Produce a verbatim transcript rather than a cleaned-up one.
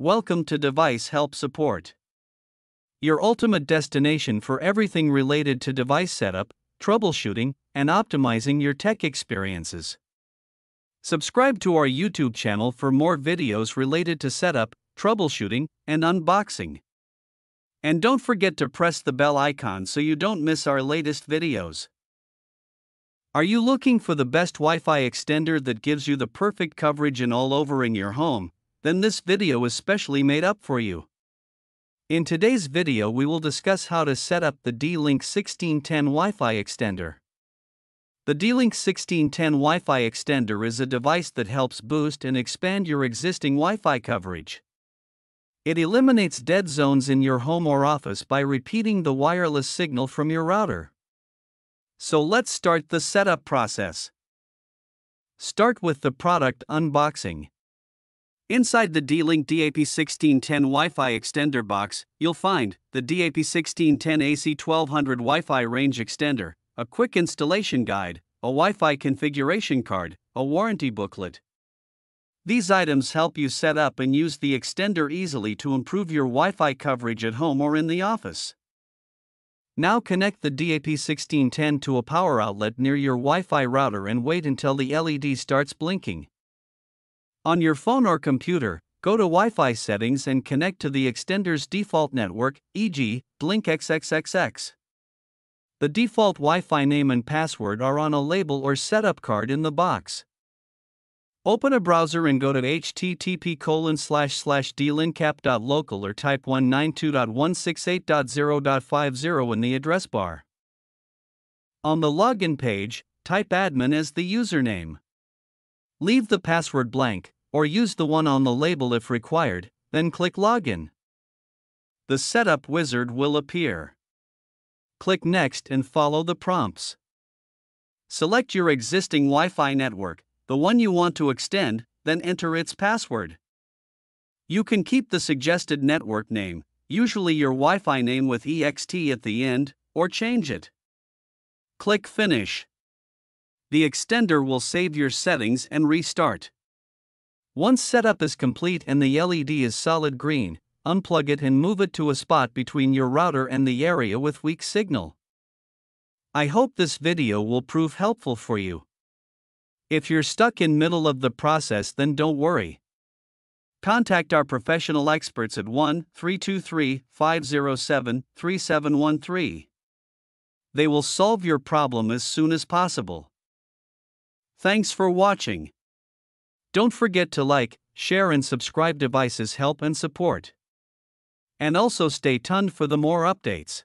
Welcome to Device Help Support, your ultimate destination for everything related to device setup, troubleshooting, and optimizing your tech experiences. Subscribe to our YouTube channel for more videos related to setup, troubleshooting, and unboxing. And don't forget to press the bell icon so you don't miss our latest videos. Are you looking for the best Wi-Fi extender that gives you the perfect coverage and all over in your home? Then this video is specially made up for you. In today's video we will discuss how to set up the D-Link sixteen ten Wi-Fi extender. The D-Link sixteen ten Wi-Fi extender is a device that helps boost and expand your existing Wi-Fi coverage. It eliminates dead zones in your home or office by repeating the wireless signal from your router. So let's start the setup process. Start with the product unboxing. Inside the D-Link D A P sixteen ten Wi-Fi extender box, you'll find the D A P sixteen ten A C twelve hundred Wi-Fi range extender, a quick installation guide, a Wi-Fi configuration card, a warranty booklet. These items help you set up and use the extender easily to improve your Wi-Fi coverage at home or in the office. Now connect the D A P sixteen ten to a power outlet near your Wi-Fi router and wait until the L E D starts blinking. On your phone or computer, go to Wi-Fi settings and connect to the extender's default network, for example, blink triple X. The default Wi-Fi name and password are on a label or setup card in the box. Open a browser and go to H T T P colon slash slash d link cap dot local or type one nine two dot one six eight dot zero dot five zero in the address bar. On the login page, type admin as the username. Leave the password blank, or use the one on the label if required, then click Login. The setup wizard will appear. Click Next and follow the prompts. Select your existing Wi-Fi network, the one you want to extend, then enter its password. You can keep the suggested network name, usually your Wi-Fi name with E X T at the end, or change it. Click Finish. The extender will save your settings and restart. Once setup is complete and the L E D is solid green, unplug it and move it to a spot between your router and the area with weak signal. I hope this video will prove helpful for you. If you're stuck in middle of the process, then don't worry. Contact our professional experts at one three two three, five zero seven, three seven one three. They will solve your problem as soon as possible. Thanks for watching. Don't forget to like, share and subscribe. Devices Help and Support. And also stay tuned for the more updates.